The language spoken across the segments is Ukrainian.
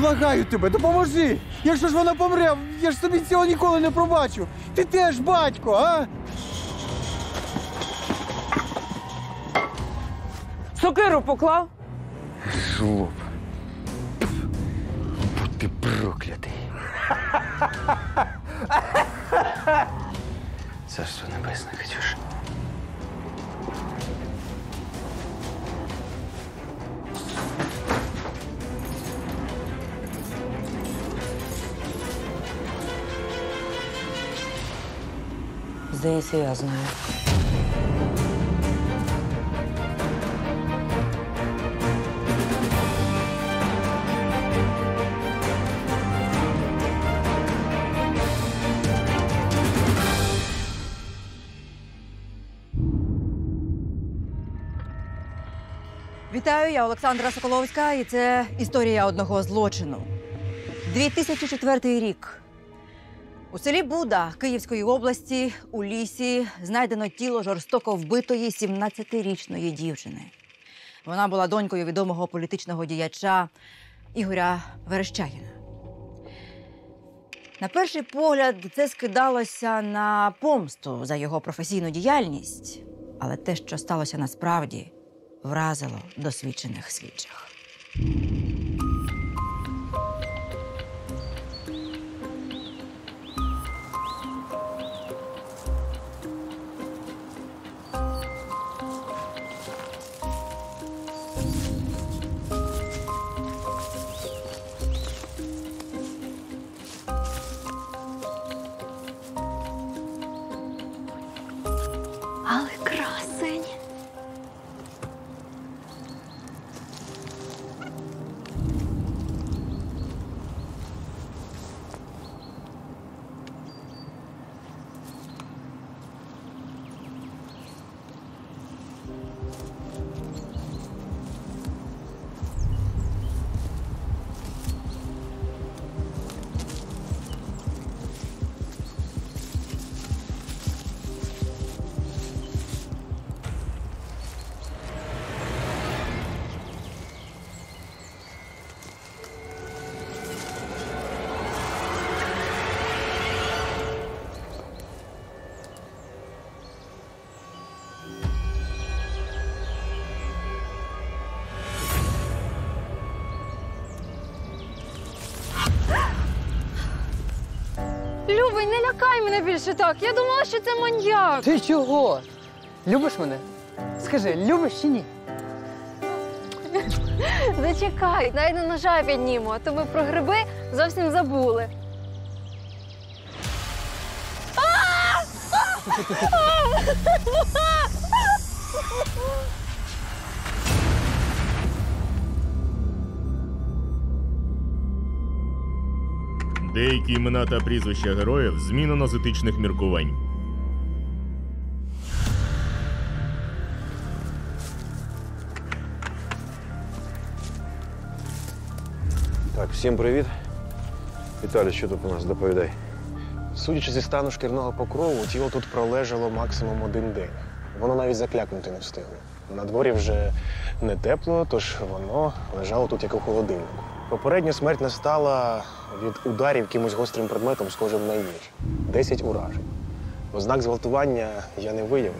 Благаю тебе, допоможи! Якщо ж вона помре, я ж собі цього ніколи не пробачу! Ти теж батько, а? Сокиру поклав? Жлоб. Будь ти проклятий. Царство небесне, Катюш. Здається, я знаю. Вітаю, я Олександра Соколовська, і це «Історія одного злочину». 2004 рік. У селі Буда Київської області у лісі знайдено тіло жорстоко вбитої 17-річної дівчини. Вона була донькою відомого політичного діяча Ігоря Верещагіна. На перший погляд, це скидалося на помсту за його професійну діяльність, але те, що сталося насправді, вразило досвідчених слідчих. Любий, не лякай мене більше так. Я думала, що це маньяк. Ти чого? Любиш мене? Скажи, любиш чи ні? Зачекай, навіть не ножа підніму, а то ми про гриби зовсім забули. Деякі імена та прізвища героїв змінено з етичних міркувань. Так, всім привіт. Віталій, що тут у нас? Доповідай. Судячи зі стану шкірного покрову, тіло тут пролежало максимум один день. Воно навіть заклякнути не встигло. На дворі вже не тепло, тож воно лежало тут, як у холодильнику. Попередня смерть настала від ударів якимось гострим предметом, схожим на ніж. 10 уражень. Ознак зґвалтування я не виявив.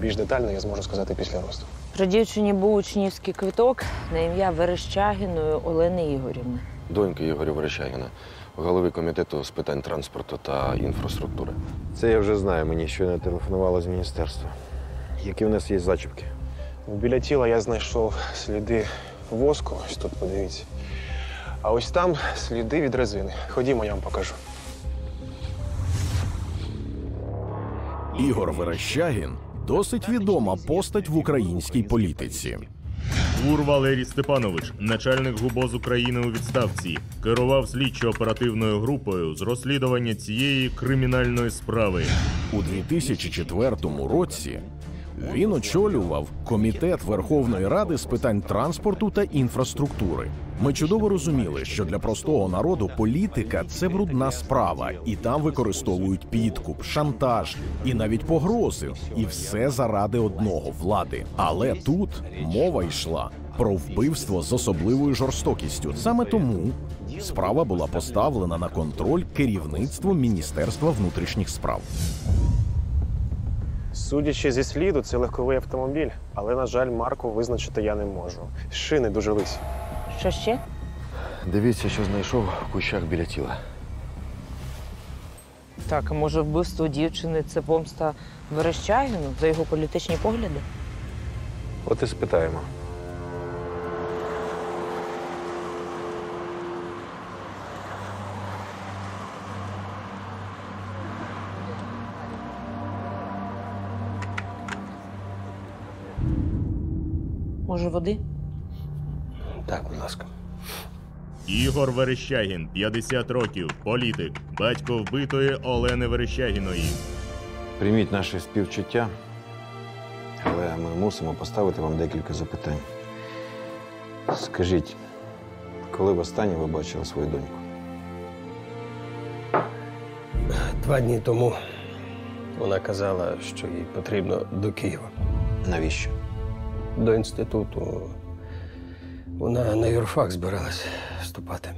Більш детально я зможу сказати після розтину. При дівчині був учнівський квиток на ім'я Верещагіної Олени Ігорівни. Доньки Ігоря Верещагіна, голови комітету з питань транспорту та інфраструктури. Це я вже знаю, мені щойно телефонувало з міністерства. Які в нас є зачіпки? Біля тіла я знайшов сліди воску. Ось тут, подивіться. А ось там сліди від резини. Ходімо, я вам покажу. Ігор Верещагін – досить відома постать в українській політиці. Тур Валерій Степанович, начальник ГУБОЗ України у відставці, керував слідчо-оперативною групою з розслідування цієї кримінальної справи. У 2004 році він очолював Комітет Верховної Ради з питань транспорту та інфраструктури. Ми чудово розуміли, що для простого народу політика – це брудна справа, і там використовують підкуп, шантаж і навіть погрози. І все заради одного – влади. Але тут мова йшла про вбивство з особливою жорстокістю. Саме тому справа була поставлена на контроль керівництвом Міністерства внутрішніх справ. Судячи зі сліду, це легковий автомобіль, але, на жаль, марку визначити я не можу. Шини дуже лисі. Що ще? Дивіться, що знайшов в кущах біля тіла. Так, може, вбивство дівчини – це помста Верещагіну за його політичні погляди? От і спитаємо. Може, води? Так, будь ласка. Ігор Верещагін, 50 років, політик, батько вбитої Олени Верещагіної. Прийміть наше співчуття, але ми мусимо поставити вам декілька запитань. Скажіть, коли востаннє ви бачили свою доньку? 2 дні тому. Вона казала, що їй потрібно до Києва. Навіщо? До інституту. Вона на юрфак збиралась вступати.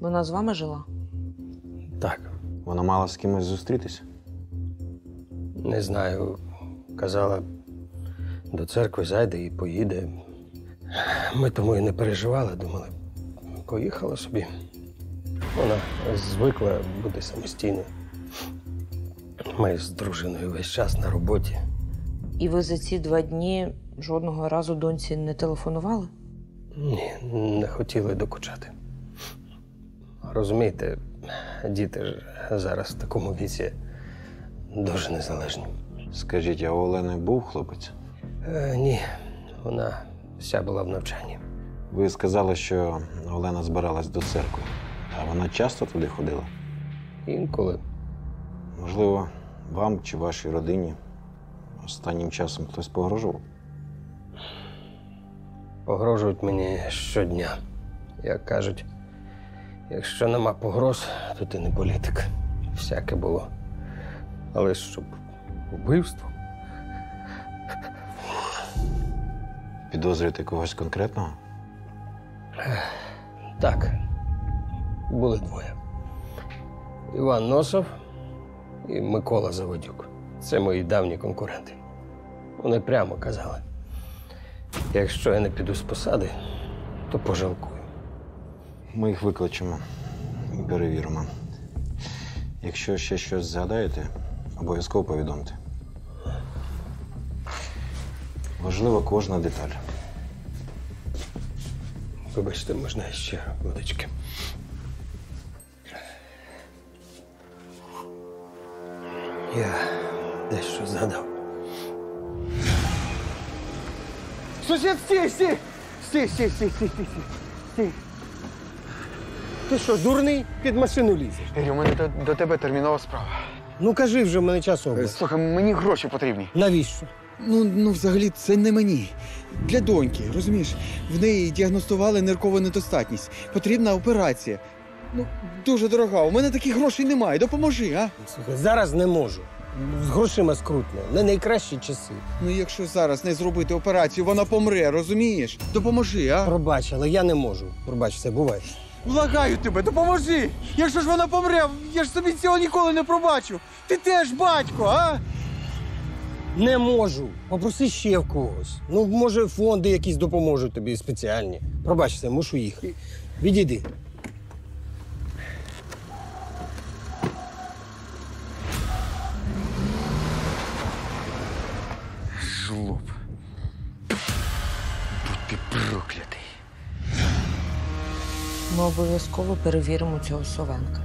Вона з вами жила? Так. Вона мала з кимось зустрітися? Не знаю. Казала, до церкви зайде і поїде. Ми тому і не переживали, думали. Поїхала собі. Вона звикла бути самостійною. Ми з дружиною весь час на роботі. І ви за ці 2 дні жодного разу доньці не телефонували? Ні, не хотіли докучати. Розумієте, діти ж зараз в такому віці дуже незалежні. Скажіть, а у Олени був хлопець? Ні, вона вся була в навчанні. Ви сказали, що Олена збиралась до церкви. А вона часто туди ходила? Інколи. Можливо, вам чи вашій родині останнім часом хтось погрожував? Погрожують мені щодня. Як кажуть, якщо нема погроз, то ти не політик. Всяке було. Але щоб вбивство? Підозрюєте когось конкретного? Так. Були 2. Іван Носов і Микола Завадюк. Це мої давні конкуренти. Вони прямо казали. Якщо я не піду з посади, то пожалкую. Ми їх викличемо і перевіримо. Якщо ще щось згадаєте, обов'язково повідомте. Важлива кожна деталь. Вибачте, можна ще водички? Я дещо згадав. Сусід, стій, стій! Стій, стій, стій, стій, стій! Ти що, дурний? Під машину лізеш? Ігор, у мене до тебе термінова справа. Ну кажи вже, в мене час обмаль. Слухай, мені гроші потрібні. Навіщо? Ну взагалі це не мені. Для доньки, розумієш? В неї діагностували ниркову недостатність. Потрібна операція. Ну, дуже дорога, у мене таких грошей немає. Допоможи, а? Слухай, зараз не можу. З грошима скрутно. Не найкращі часи. Ну, якщо зараз не зробити операцію, вона помре, розумієш? Допоможи, а? Пробач, але я не можу. Пробач, все, буває. Благаю тебе, допоможи! Якщо ж вона помре, я ж собі цього ніколи не пробачу. Ти теж батько, а? Не можу. Попроси ще в когось. Ну, може, фонди якісь допоможуть тобі спеціальні. Пробач, все, мушу їхати. Відійди. Жлоб. Будь ти проклятий. Ми обов'язково перевіримо цього Савенка.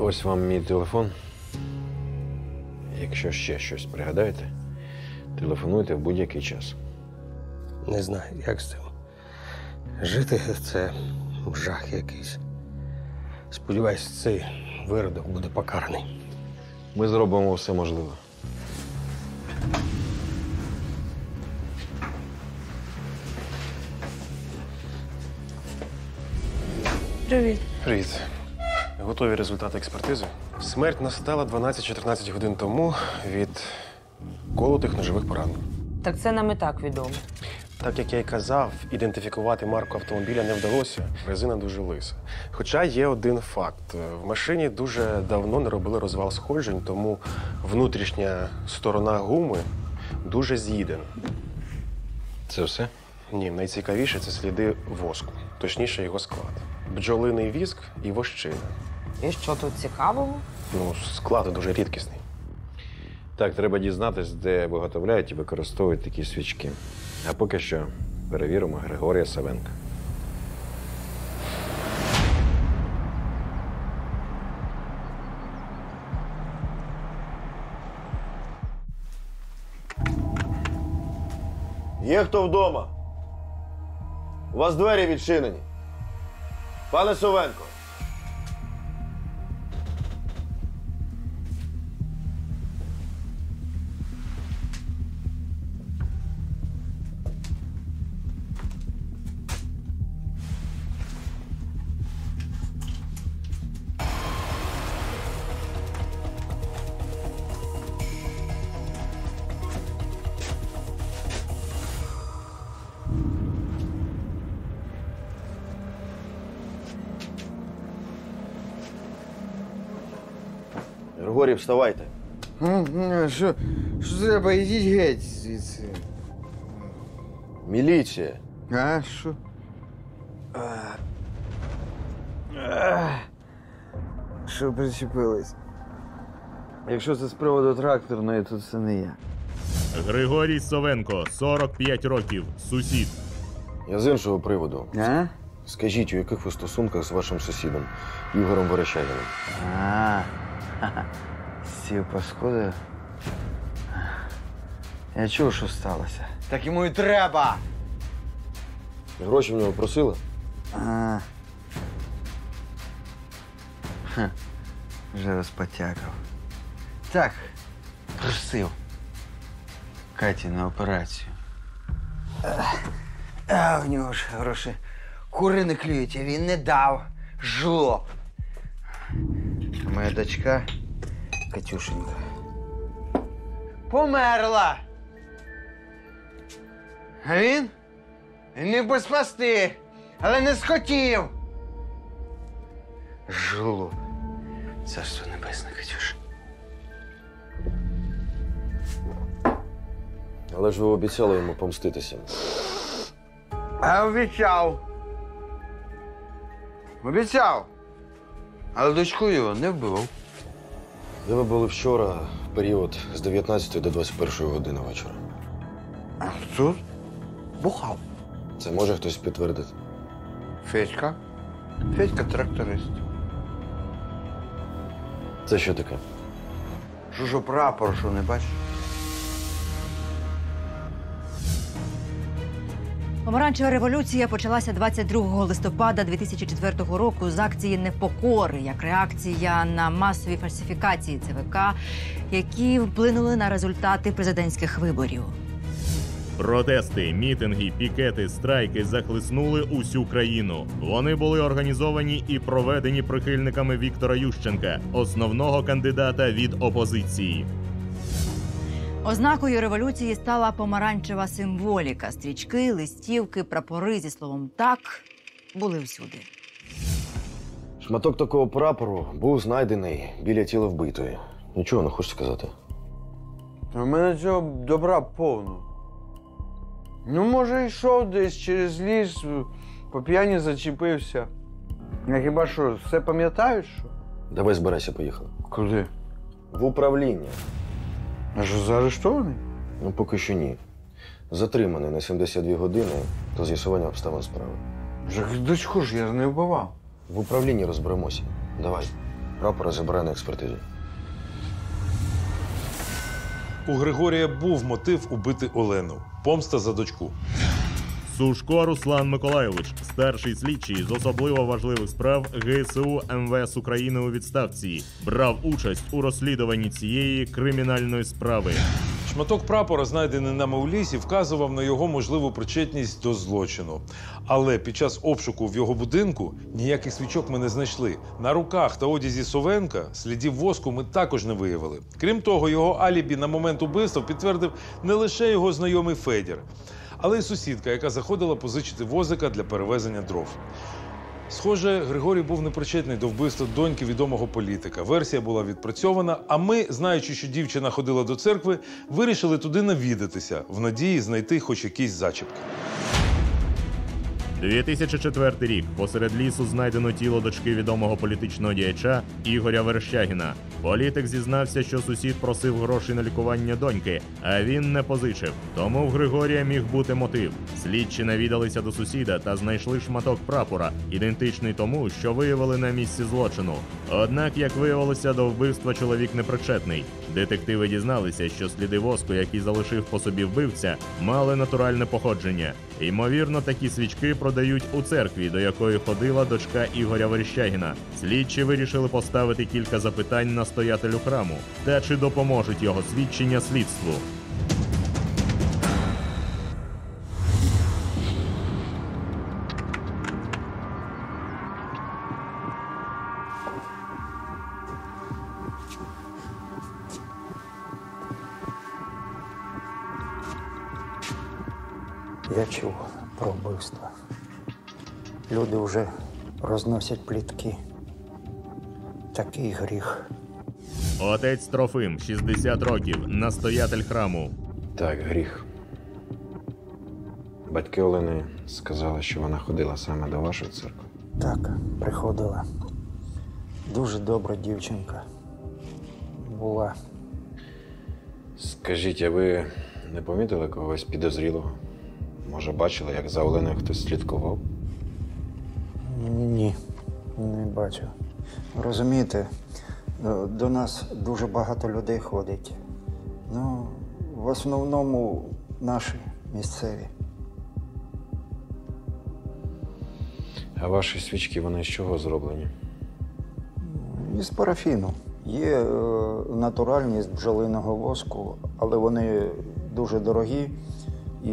Ось вам мій телефон. Якщо ще щось пригадаєте, телефонуйте в будь-який час. Не знаю, як з цим. Жити – це жах якийсь. Сподіваюсь, цей виродок буде покараний. Ми зробимо все можливе. Привіт. Привіт. Готові результати експертизи. Смерть настала 12-14 годин тому від колотих ножових поранень. Так це нам і так відомо. Так, як я й казав, ідентифікувати марку автомобіля не вдалося. Резина дуже лиса. Хоча є один факт. В машині дуже давно не робили розвал сходжень, тому внутрішня сторона гуми дуже з'їдена. Це все? Ні, найцікавіше – це сліди воску. Точніше, його склад. Бджолиний віск і вощина. І що тут цікавого? Ну, склад дуже рідкісний. Так, треба дізнатись, де виготовляють і використовують такі свічки. А поки що перевіримо Григорія Савенка. Є хто вдома? У вас двері відчинені. Пане Савенко. Григорій, вставайте. Що треба? Ідіть геть звідси. Міліція. А, що? Що причепились? Якщо це з приводу тракторної, то це не я. Григорій Савенко, 45 років, сусід. Я з іншого приводу. А? Скажіть, у яких ви стосунках з вашим сусідом Ігорем Борощагіним? А. Сів по сходу. Я чув, що сталося. Так йому і треба! Гроші в нього просили? А. Вже розпотякав. Так, просив. Каті на операцію. А в нього ж гроші кури не клюють, а він не дав. Жлоб. Моя дочка, Катюшенька, померла. А він не без пасти, але не схотів. Жлоб. Царство небесне, Катюш. Але ж ви обіцяли йому помститися. А обіцяв. Обіцяв. Але дочку його не вбивав. Де ви були вчора, в період з 19 до 21 години вечора? А тут бухав. Це може хтось підтвердити? Федька. Федька тракторист. Це що таке? Що ж прапор, що не бачиш? Помаранчева революція почалася 22 листопада 2004 року з акції «Непокори» як реакція на масові фальсифікації ЦВК, які вплинули на результати президентських виборів. Протести, мітинги, пікети, страйки захлиснули усю країну. Вони були організовані і проведені прихильниками Віктора Ющенка, основного кандидата від опозиції. Ознакою революції стала помаранчева символіка. Стрічки, листівки, прапори зі словом «так» були всюди. Шматок такого прапору був знайдений біля тіла вбитої. Нічого не хочеш сказати? У мене цього добра повно. Ну, може, йшов десь через ліс, по п'яні зачепився. Я хіба що, все пам'ятаєш? Давай збирайся, поїхали. Куди? В управління. А що, заарештований? Ну, поки що ні. Затриманий на 72 години до з'ясування обставин справи. Жак, дочку ж я не вбивав. В управлінні розберемося. Давай, прапора забирай на експертизу. У Григорія був мотив убити Олену. Помста за дочку. Сушко Руслан Миколаївич, старший слідчий з особливо важливих справ ГСУ МВС України у відставці, брав участь у розслідуванні цієї кримінальної справи. Шматок прапора, знайдений нами у лісі, вказував на його можливу причетність до злочину. Але під час обшуку в його будинку ніяких свічок ми не знайшли. На руках та одязі Совенка слідів воску ми також не виявили. Крім того, його алібі на момент убивства підтвердив не лише його знайомий Федір, але й сусідка, яка заходила позичити возика для перевезення дров. Схоже, Григорій був непричетний до вбивства доньки відомого політика. Версія була відпрацьована, а ми, знаючи, що дівчина ходила до церкви, вирішили туди навідатися, в надії знайти хоч якісь зачіпки. 2004 рік. Посеред лісу знайдено тіло дочки відомого політичного діяча Ігоря Верещагіна. Політик зізнався, що сусід просив гроші на лікування доньки, а він не позичив. Тому в Григорія міг бути мотив. Слідчі навідалися до сусіда та знайшли шматок прапора, ідентичний тому, що виявили на місці злочину. Однак, як виявилося, до вбивства чоловік непричетний. Детективи дізналися, що сліди воску, які залишив по собі вбивця, мали натуральне походження. Ймовірно, такі свічки продають у церкві, до якої ходила дочка Ігоря Верещагіна. Слідчі вирішили поставити кілька запитань настоятелю храму, та чи допоможуть його свідчення слідству. Я чув про вбивство. Люди вже розносять плітки. Такий гріх. Отець Трофим, 60 років, настоятель храму. Так, гріх. Батьки Олени сказали, що вона ходила саме до вашої церкви. Так, приходила. Дуже добра дівчинка була. Скажіть, а ви не помітили когось підозрілого? Може, бачили, як за Оленою хтось слідкував? Ні, не бачив. Розумієте, до нас дуже багато людей ходить. Ну, в основному наші, місцеві. А ваші свічки, вони з чого зроблені? Із парафіну. Є натуральні з бджолиного воску, але вони дуже дорогі.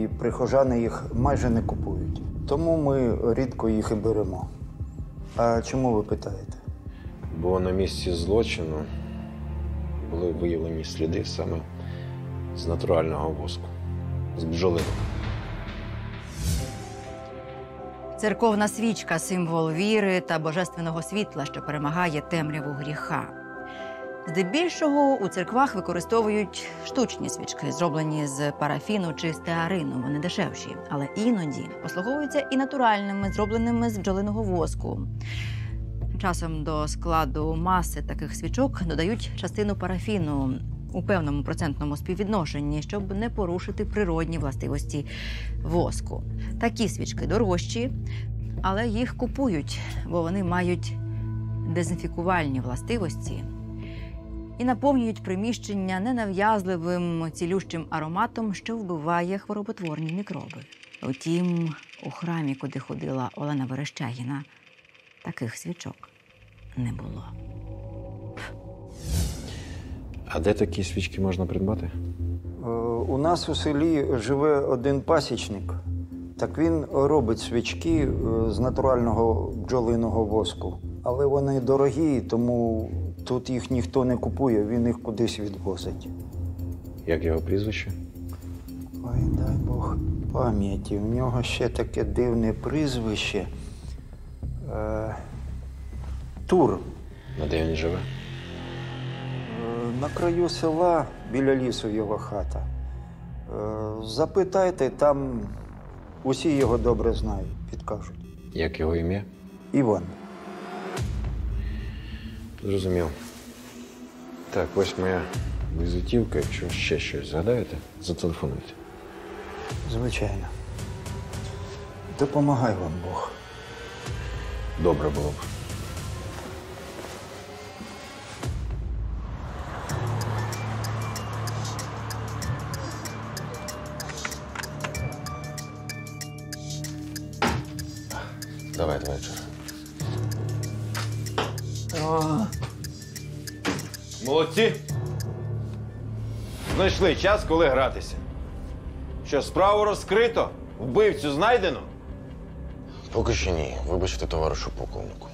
І прихожани їх майже не купують. Тому ми рідко їх і беремо. А чому ви питаєте? Бо на місці злочину були виявлені сліди саме з натурального воску, з бджолини. Церковна свічка – символ віри та божественного світла, що перемагає темряву гріха. Здебільшого у церквах використовують штучні свічки, зроблені з парафіну чи стеарину, вони дешевші. Але іноді послуговуються і натуральними, зробленими з бджолиного воску. Часом до складу маси таких свічок додають частину парафіну у певному процентному співвідношенні, щоб не порушити природні властивості воску. Такі свічки дорожчі, але їх купують, бо вони мають дезінфікувальні властивості і наповнюють приміщення ненав'язливим цілющим ароматом, що вбиває хвороботворні мікроби. Утім, у храмі, куди ходила Олена Верещагіна, таких свічок не було. А де такі свічки можна придбати? У нас у селі живе один пасічник. Так він робить свічки з натурального бджолиного воску. Але вони дорогі, тому тут їх ніхто не купує, він їх кудись відвозить. Як його прізвище? Ой, дай Бог пам'яті. В нього ще таке дивне прізвище. Тур. А де він живе? На краю села, біля лісу його хата. Запитайте, там усі його добре знають, підкажуть. Як його ім'я? Іван. Зрозумів. Так, ось моя візитівка. Якщо ще щось згадаєте, зателефонуйте. Звичайно. Допомагай вам Бог. Добре було б. Давай, чорт. Молодці! знайшли час, коли гратися. Що, справу розкрито? Вбивцю знайдено? Поки що ні. Вибачте, товаришу полковнику.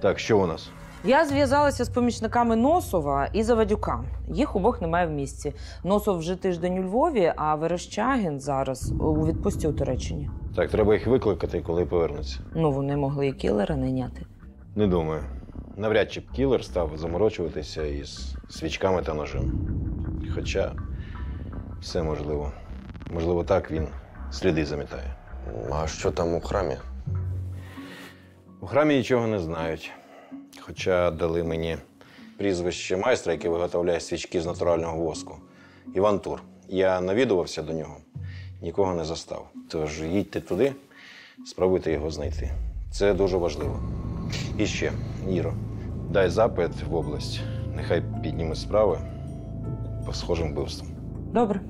Так, що у нас? Я зв'язалася з помічниками Носова і Завадюка. Їх обох немає в місті. Носов вже тиждень у Львові, а Верещагін зараз у відпустці у Туреччині. Так, треба їх викликати, коли повернуться. Ну, вони могли і кілера найняти. Не думаю. Навряд чи б кілер став заморочуватися із свічками та ножем. Хоча все можливо. Можливо, так він сліди замітає. А що там у храмі? У храмі нічого не знають. Хоча дали мені прізвище майстра, який виготовляє свічки з натурального воску. Іван Тур. Я навідувався до нього, нікого не застав. Тож їдьте туди, спробуйте його знайти. Це дуже важливо. І ще, Іро, дай запит в область. Нехай піднімуть справи по схожим вбивствам. Добре.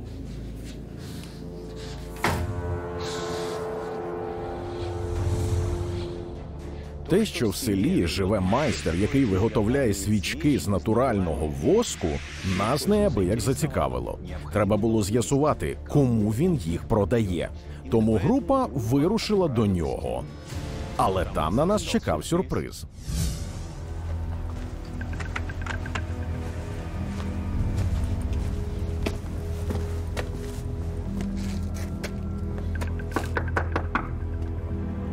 Те, що в селі живе майстер, який виготовляє свічки з натурального воску, нас неабияк зацікавило. Треба було з'ясувати, кому він їх продає. Тому група вирушила до нього. Але там на нас чекав сюрприз.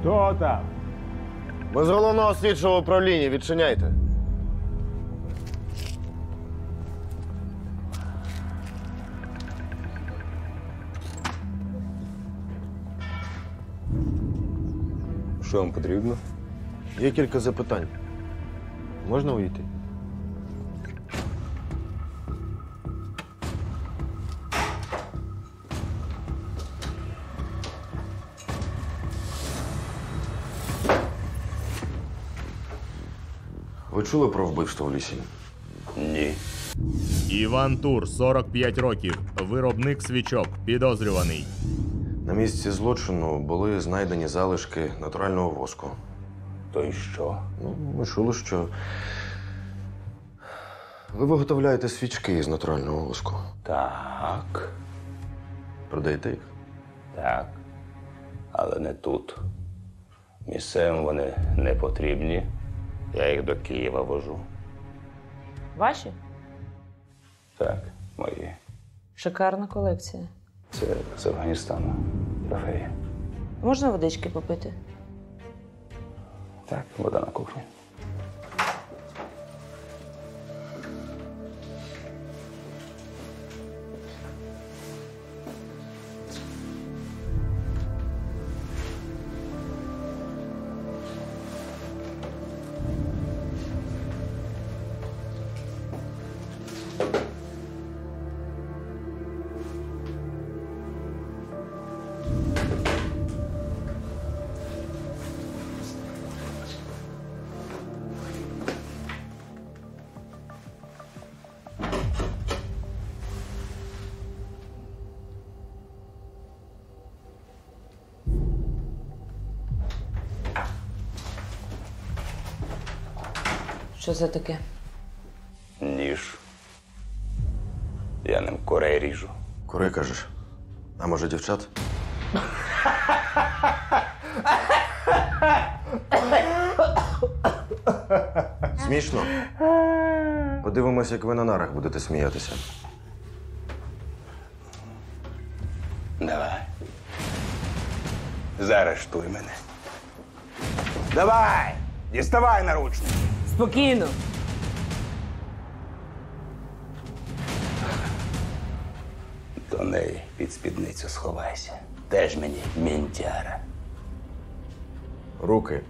Хто там? Без головного слідчого управління, відчиняйте. Що вам потрібно? Є кілька запитань. Можна увійти? Ви чули про вбивство в лісі? Ні. Іван Тур, 45 років, виробник свічок, підозрюваний. На місці злочину були знайдені залишки натурального воску. То й що? Ну, ми чули, що ви виготовляєте свічки з натурального воску. Так. Продаєте їх? Так. Але не тут. Місцевим вони не потрібні. Я їх до Києва вожу. Ваші? Так, мої. Шикарна колекція. Це з Афганістану. Трофеї. Можна водички попити? Так, вода на кухні. Що це таке? Ніж. Я ним курей ріжу. Курей, кажеш? А може, дівчат? Смішно? Подивимось, як ви на нарах будете сміятися. Давай. Заарештуй мене. Давай! Діставай наручники! Спокійно. До неї під спідницю сховайся. Теж мені мінтяра. Руки.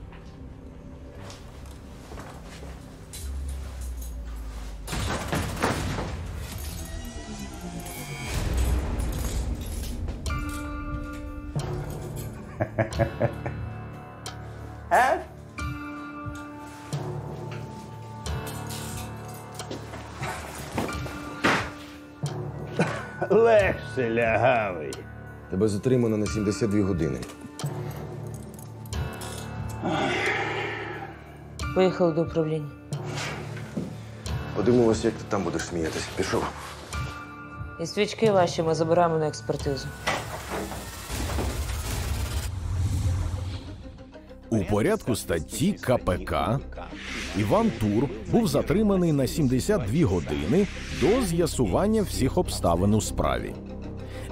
Легше лягавий. Тебе затримано на 72 години. Поїхали до управління. Подивимося, як ти там будеш сміятися. Пішов. І свічки ваші ми забираємо на експертизу. У порядку статті КПК Іван Тур був затриманий на 72 години до з'ясування всіх обставин у справі.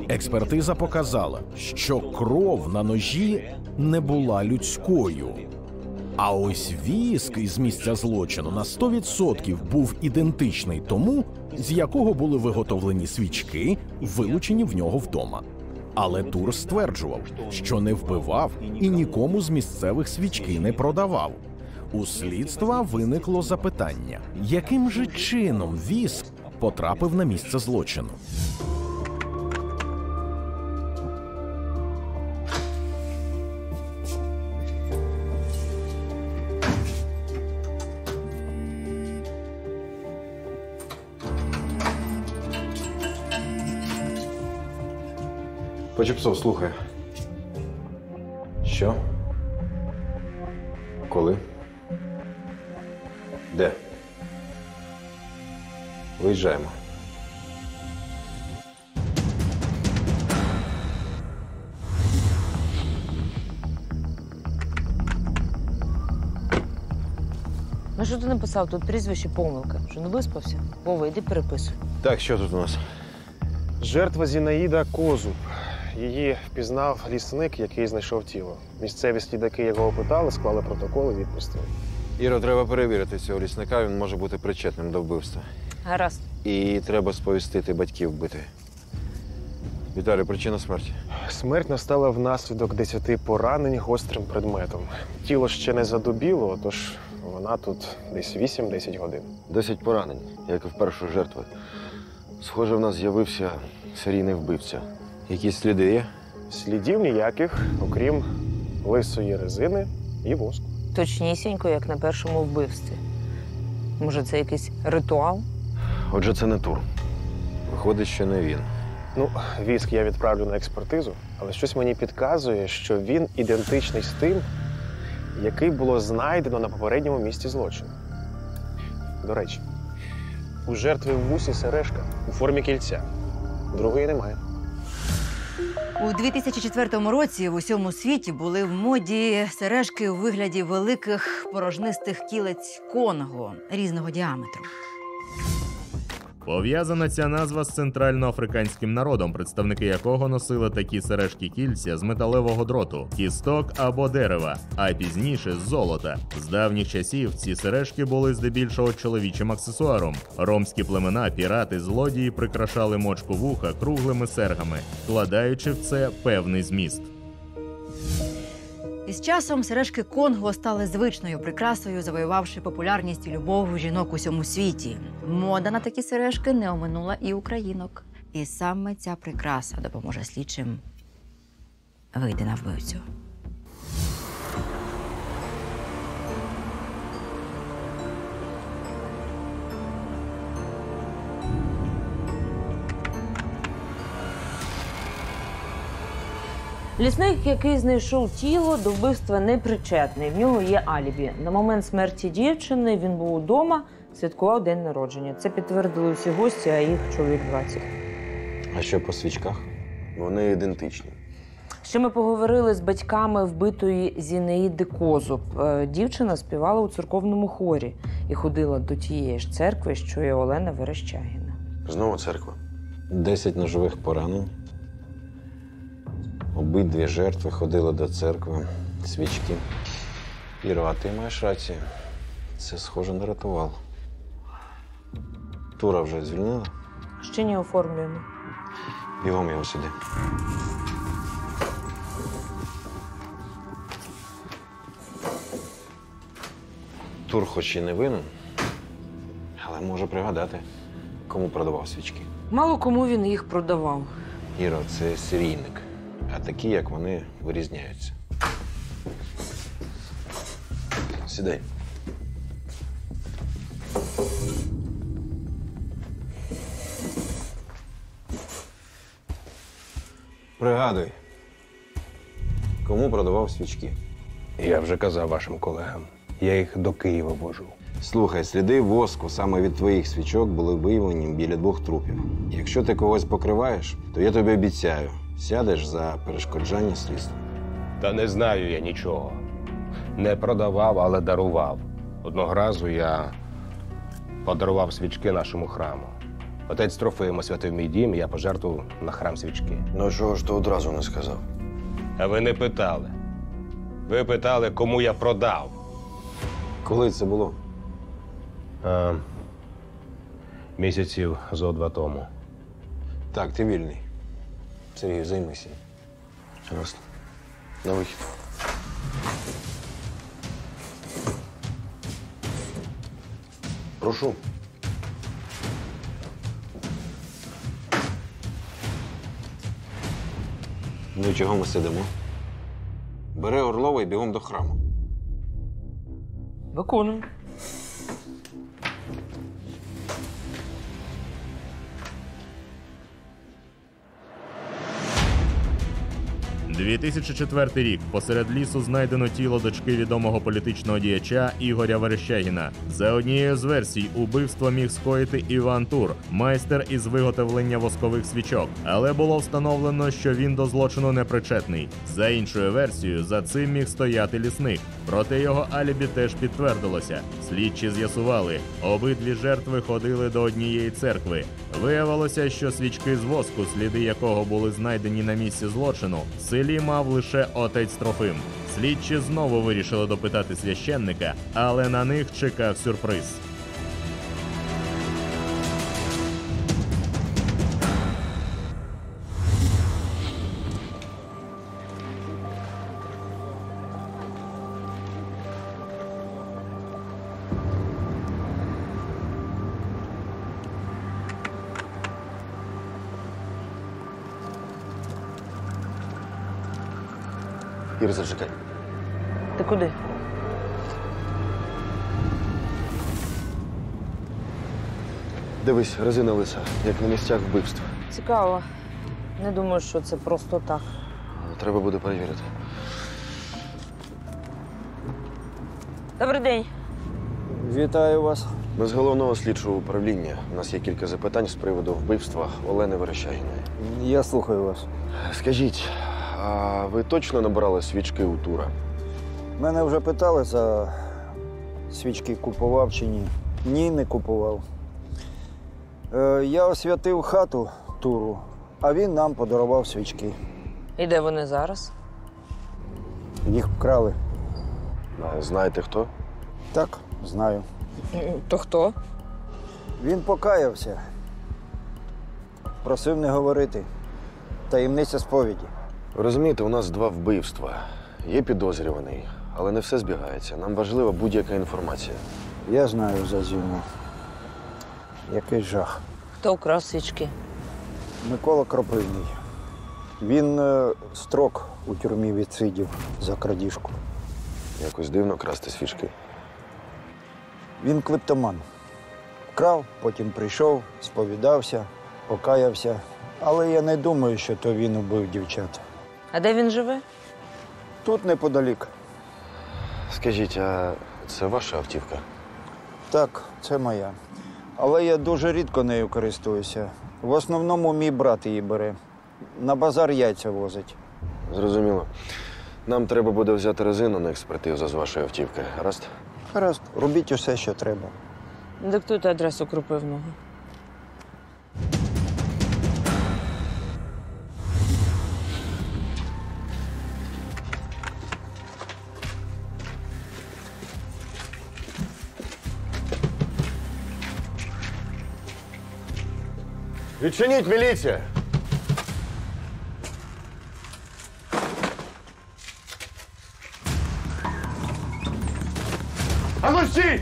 Експертиза показала, що кров на ножі не була людською. А ось віск із місця злочину на 100% був ідентичний тому, з якого були виготовлені свічки, вилучені в нього вдома. Але Тур стверджував, що не вбивав і нікому з місцевих свічки не продавав. У слідства виникло запитання, яким же чином віск потрапив на місце злочину? Почепцов, слухай. Що? Коли? Де? Виїжджаємо. Ну що ти написав? Тут прізвище помилка. Що, не виспався? Вова, йди переписуй. Так, що тут у нас? Жертва Зінаїда Козуб. Її впізнав лісник, який знайшов тіло. Місцеві слідаки його опитали, склали протокол і відпустили. Іро, треба перевірити цього лісника, він може бути причетним до вбивства. Гаразд. І треба сповістити батьків вбити. Віталій, причина смерті? Смерть настала внаслідок 10 поранень гострим предметом. Тіло ще не задубіло, тож вона тут десь 8-10 годин. 10 поранень, як і в першу жертву. Схоже, в нас з'явився серійний вбивця. Якісь сліди є? Слідів ніяких, окрім лисої резини і воску. Точнісінько, як на першому вбивстві. Може, це якийсь ритуал? Отже, це не Тур. Виходить, що не він. Ну, віск я відправлю на експертизу, але щось мені підказує, що він ідентичний з тим, який було знайдено на попередньому місці злочину. До речі, у жертви в вусі сережка у формі кільця. Другої немає. У 2004 році в усьому світі були в моді сережки у вигляді великих порожнистих кілець Конго різного діаметру. Пов'язана ця назва з центральноафриканським народом, представники якого носили такі сережки-кільця з металевого дроту, кісток або дерева, а пізніше з золота. З давніх часів ці сережки були здебільшого чоловічим аксесуаром. Ромські племена, пірати, злодії прикрашали мочку вуха круглими сергами, вкладаючи в це певний зміст. Із часом сережки Конго стали звичною прикрасою, завоювавши популярність і любов жінок у всьому світі. Мода на такі сережки не оминула і українок. І саме ця прикраса допоможе слідчим вийти на вбивцю. Лісник, який знайшов тіло, до вбивства не причетний. В нього є алібі. На момент смерті дівчини він був удома, святкував день народження. Це підтвердили всі гості, а їх чоловік 20. А що по свічках? Вони ідентичні. Ще ми поговорили з батьками вбитої Зінаїди Козуб. Дівчина співала у церковному хорі і ходила до тієї ж церкви, що і Олена Верещагіна. Знову церква. 10 ножових поранень. Обидві жертви ходили до церкви, свічки. Іро, а ти маєш рацію. Це, схоже, на ритуал. Тура вже звільнили? Ще не оформлюємо. Бігом його сюди. Тур хоч і не винен, але може пригадати, кому продавав свічки. Мало кому він їх продавав. Іро, це серійник. А такі, як вони, вирізняються. Сідай. Пригадуй, кому продавав свічки? Я вже казав вашим колегам. Я їх до Києва вожу. Слухай, сліди воску саме від твоїх свічок були виявлені біля 2 трупів. Якщо ти когось покриваєш, то я тобі обіцяю, сядеш за перешкоджання слідству. Та не знаю я нічого. Не продавав, але дарував. Одного разу я подарував свічки нашому храму. Отець Трофим освятив мій дім, і я пожертвував на храм свічки. Ну чого ж ти одразу не сказав? А ви не питали. Ви питали, кому я продав. Коли це було? Місяців зо два тому. Так, ти вільний. Сергій, займися. Гаразд. На вихід. Прошу. Ну, чого ми сидимо? Бери Орлова і бігом до храму. Виконуй. – 2004 рік. Посеред лісу знайдено тіло дочки відомого політичного діяча Ігоря Верещагіна. За однією з версій, убивство міг скоїти Іван Тур, майстер із виготовлення воскових свічок. Але було встановлено, що він до злочину не причетний. За іншою версією, за цим міг стояти лісник. Проте його алібі теж підтвердилося. Слідчі з'ясували, обидві жертви ходили до однієї церкви. Виявилося, що свічки з воску, сліди якого були знайдені на місці злочину, селі мав лише отець Трофим. Слідчі знову вирішили допитати священника, але на них чекав сюрприз. Ір, зачекай. Ти куди? Дивись, резина лиса, як на місцях вбивства. Цікаво. Не думаю, що це просто так. Треба буде перевірити. Добрий день. Вітаю вас. Ми з головного слідчого управління. У нас є кілька запитань з приводу вбивства Олени Верещагіної. Я слухаю вас. Скажіть, а ви точно набирали свічки у Тура? Мене вже питали, за свічки купував чи ні. Ні, не купував. Я освятив хату Туру, а він нам подарував свічки. І де вони зараз? Їх вкрали. Знаєте хто? Так, знаю. То хто? Він покаявся. Просив не говорити. Таємниця сповіді. Розумієте, у нас два вбивства. Є підозрюваний, але не все збігається. Нам важлива будь-яка інформація. Я знаю за Зіну. Який жах. Хто вкрав свічки? Микола Кропивний. Він строк у тюрмі відсидів за крадіжку. Якось дивно красти свічки. Він клептоман. Крав, потім прийшов, сповідався, покаявся. Але я не думаю, що то він убив дівчат. А де він живе? Тут неподалік. Скажіть, а це ваша автівка? Так, це моя. Але я дуже рідко нею користуюся. В основному мій брат її бере. На базар яйця возить. Зрозуміло. Нам треба буде взяти резину на експертизу з вашої автівки. Гаразд? Гаразд. Робіть усе, що треба. Диктуйте адресу Кропивного. Відчиніть, міліція! А ну стій!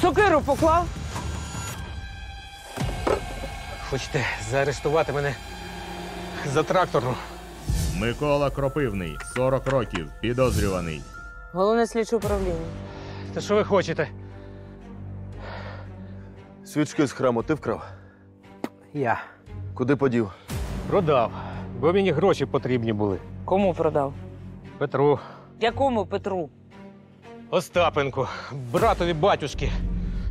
Сокиру поклав? Хочете заарештувати мене? За трактором. Микола Кропивний, 40 років, підозрюваний. Головне слідче управління. Та що ви хочете? Свічки з храму ти вкрав? Я. Куди подів? Продав. Бо мені гроші потрібні були. Кому продав? Петру. Якому Петру? Остапенку, братові батюшки.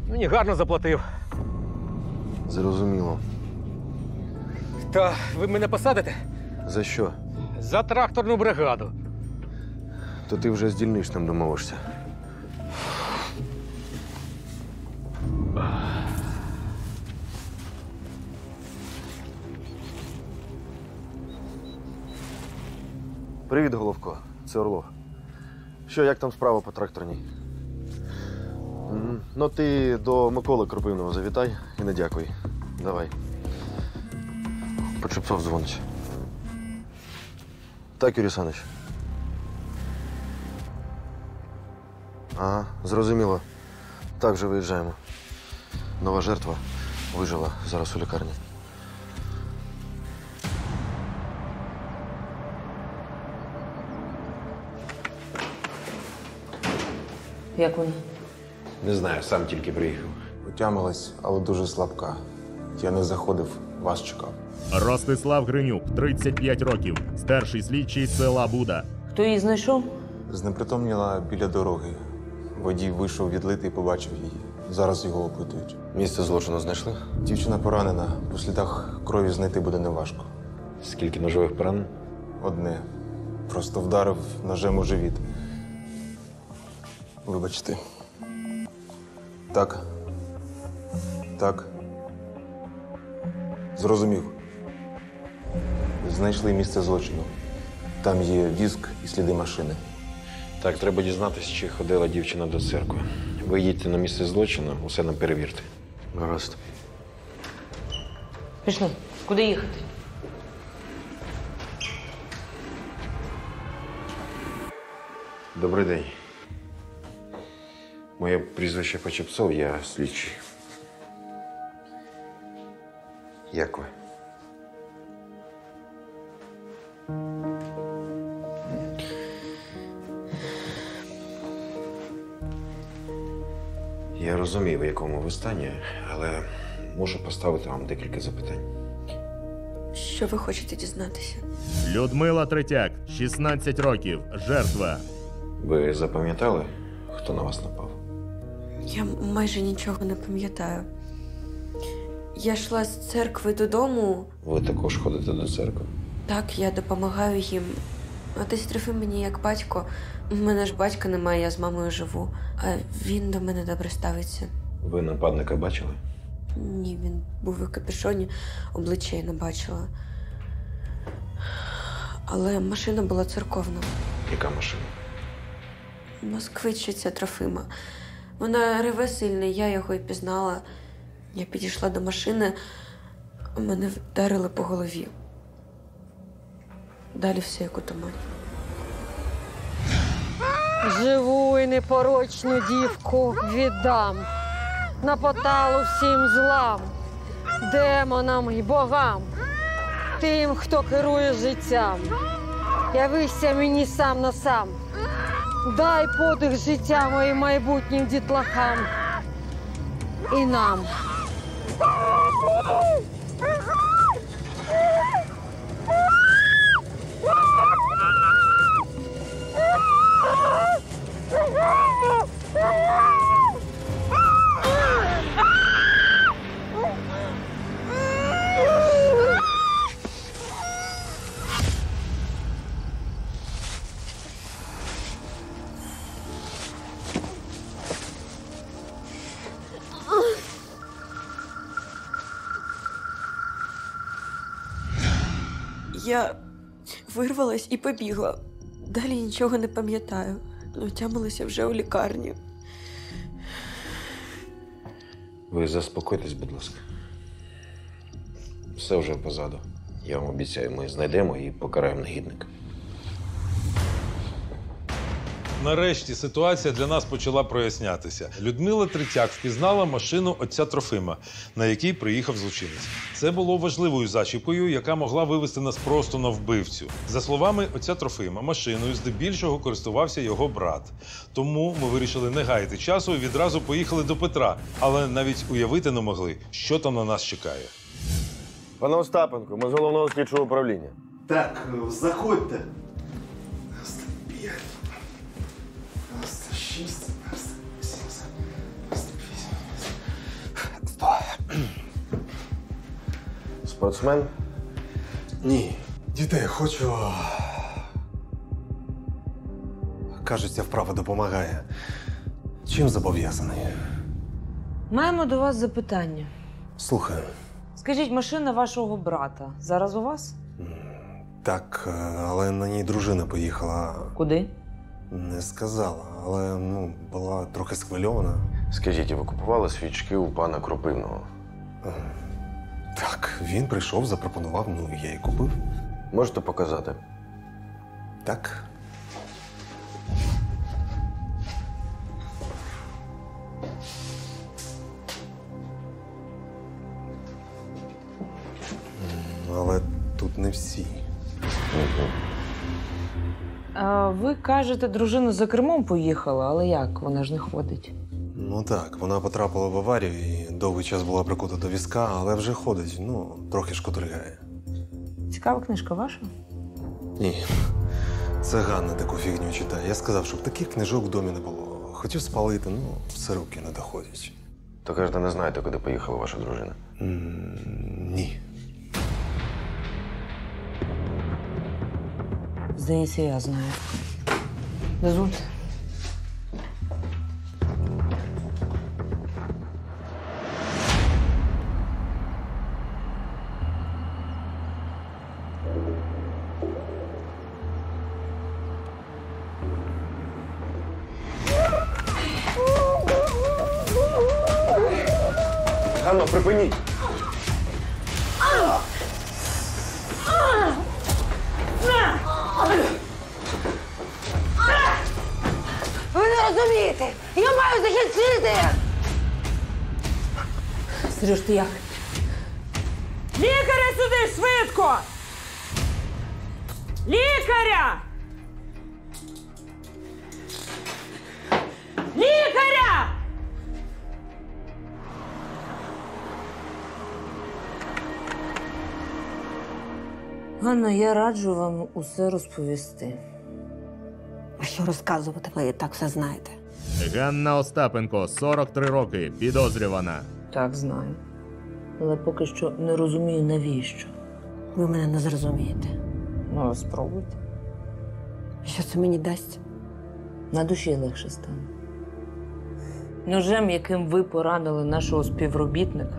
Мені гарно заплатив. Зрозуміло. Та ви мене посадите? За що? За тракторну бригаду. То ти вже з дільничним домовишся. Привіт, Головко. Це Орлов. Що, як там справа по тракторній? Ну, ти до Миколи Кропивного завітай і не дякуй. Давай. Почепцов дзвонить. Так, Юрій Санич. Ага, зрозуміло. Так вже виїжджаємо. Нова жертва вижила, зараз у лікарні. Як вона? Не знаю, сам тільки приїхав. Утямилась, але дуже слабка. Я не заходив, вас чекав. Ростислав Гринюк, 35 років. Старший слідчий села Буда. Хто її знайшов? Знепритомніла біля дороги. Водій вийшов відлитий і побачив її. Зараз його опитують. Місце злочину знайшли? Дівчина поранена. По слідах крові знайти буде неважко. Скільки ножових поранень? Одне. Просто вдарив ножем у живіт. Вибачте. Так. Так. Зрозумів. Знайшли місце злочину. Там є візк і сліди машини. Так, треба дізнатися, чи ходила дівчина до церкви. Ви їдьте на місце злочину, усе нам перевірте. Гаразд. Пішли. Куди їхати? Добрий день. Моє прізвище Почепцов, я слідчий. Як ви? Я розумію, в якому ви стані, але можу поставити вам декілька запитань. Що ви хочете дізнатися? Людмила Третяк, 16 років, жертва. Ви запам'ятали, хто на вас напав? Я майже нічого не пам'ятаю. Я йшла з церкви додому. Ви також ходите до церкви? Так, я допомагаю їм. Отець Трофим мені як батько. У мене ж батька немає, я з мамою живу. А він до мене добре ставиться. Ви нападника бачили? Ні, він був у капюшоні, обличчя я не бачила. Але машина була церковна. Яка машина? Москвичиця Трофима. Вона реве сильно, я його і пізнала. Я підійшла до машини, мене вдарили по голові. Далі все як у тумані. Живу і непорочну дівку віддам. На поталу всім злам, демонам і богам, тим, хто керує життям. Явися мені сам на сам. Дай подих життя моїм майбутнім дітлахам і нам. Я вирвалась і побігла. Далі нічого не пам'ятаю. Утямилася вже у лікарні. Ви заспокойтесь, будь ласка. Все вже позаду. Я вам обіцяю, ми знайдемо і покараємо негідника. Нарешті ситуація для нас почала прояснятися. Людмила Третяк впізнала машину отця Трофима, на якій приїхав злочинець. Це було важливою зачіпкою, яка могла вивести нас просто на вбивцю. За словами отця Трофима, машиною здебільшого користувався його брат. Тому ми вирішили не гаяти часу і відразу поїхали до Петра. Але навіть уявити не могли, що там на нас чекає. Пане Остапенко, ми з головного слідчого управління. Так, заходьте. 95, 96, 97, 98, 100. Спортсмен? Ні. Дітей хочу. Кажуть, ця вправа допомагає. Чим зобов'язаний? Маємо до вас запитання. Слухаю. Скажіть, машина вашого брата зараз у вас? Так, але на ній дружина поїхала. Куди? Не сказала, але була трохи схвильована. Скажіть, ви купували свічки у пана Кропивного? Так, він прийшов, запропонував, я і купив. Можете показати? Так. Але тут не всі. А ви кажете, дружина за кермом поїхала, але як? Вона ж не ходить. Так, вона потрапила в аварію і довгий час була прикута до візка, але вже ходить, трохи шкотригає. Цікава книжка ваша? Ні. Це Ганна таку фігню читає. Я сказав, щоб таких книжок в домі не було. Хотів спалити, все руки не доходять. То, кажете, не знаєте, куди поїхала ваша дружина? Ні. Здається, я знаю. Дозвольте. Ганно, припиніть! Я маю захистити! Сереж, ти як? Лікаря сюди, швидко! Лікаря! Лікаря! Ганно, я раджу вам усе розповісти. А що розказувати? Ви і так все знаєте. Ганна Остапенко, 43 роки, підозрювана. Так, знаю. Але поки що не розумію, навіщо. Ви мене не зрозумієте. Спробуйте. Що це мені дасть? На душі легше стане. Ножем, яким ви поранили нашого співробітника,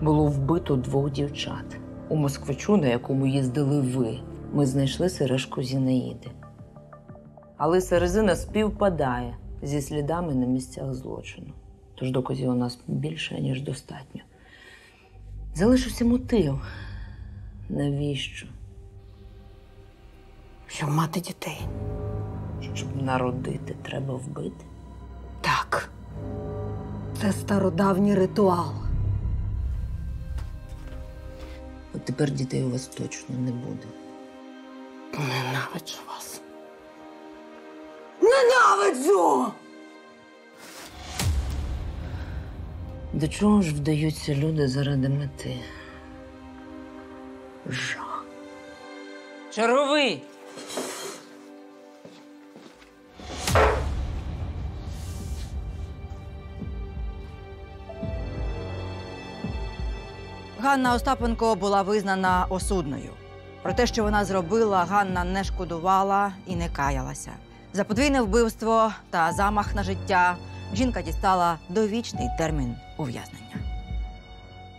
було вбито 2 дівчат. У москвичу, на якому їздили ви, ми знайшли сережку Зінаїди. Але серезина співпадає зі слідами на місцях злочину. Тож доказів у нас більше, ніж достатньо. Залишився мотив. Навіщо? Щоб мати дітей. Щоб народити, треба вбити? Так. Це стародавній ритуал. От тепер дітей у вас точно не буде. Ненавиджу вас. Ненавиджу! До чого ж вдаються люди заради мети? Жах. Черговий! Ганна Остапенко була визнана осудною. Про те, що вона зробила, Ганна не шкодувала і не каялася. За подвійне вбивство та замах на життя жінка дістала довічний термін ув'язнення.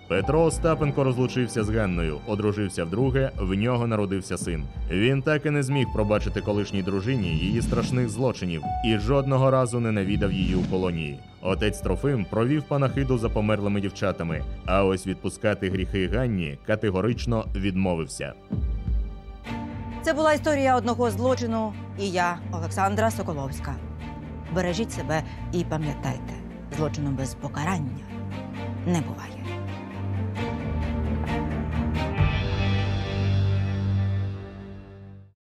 Петро Остапенко розлучився з Ганною, одружився вдруге, в нього народився син. Він так і не зміг пробачити колишній дружині її страшних злочинів і жодного разу не навідав її у колонії. Отець Трофим провів панахиду за померлими дівчатами, а ось відпускати гріхи Ганні категорично відмовився. Це була історія одного злочину, і я, Олександра Соколовська. Бережіть себе і пам'ятайте, злочину без покарання не буває.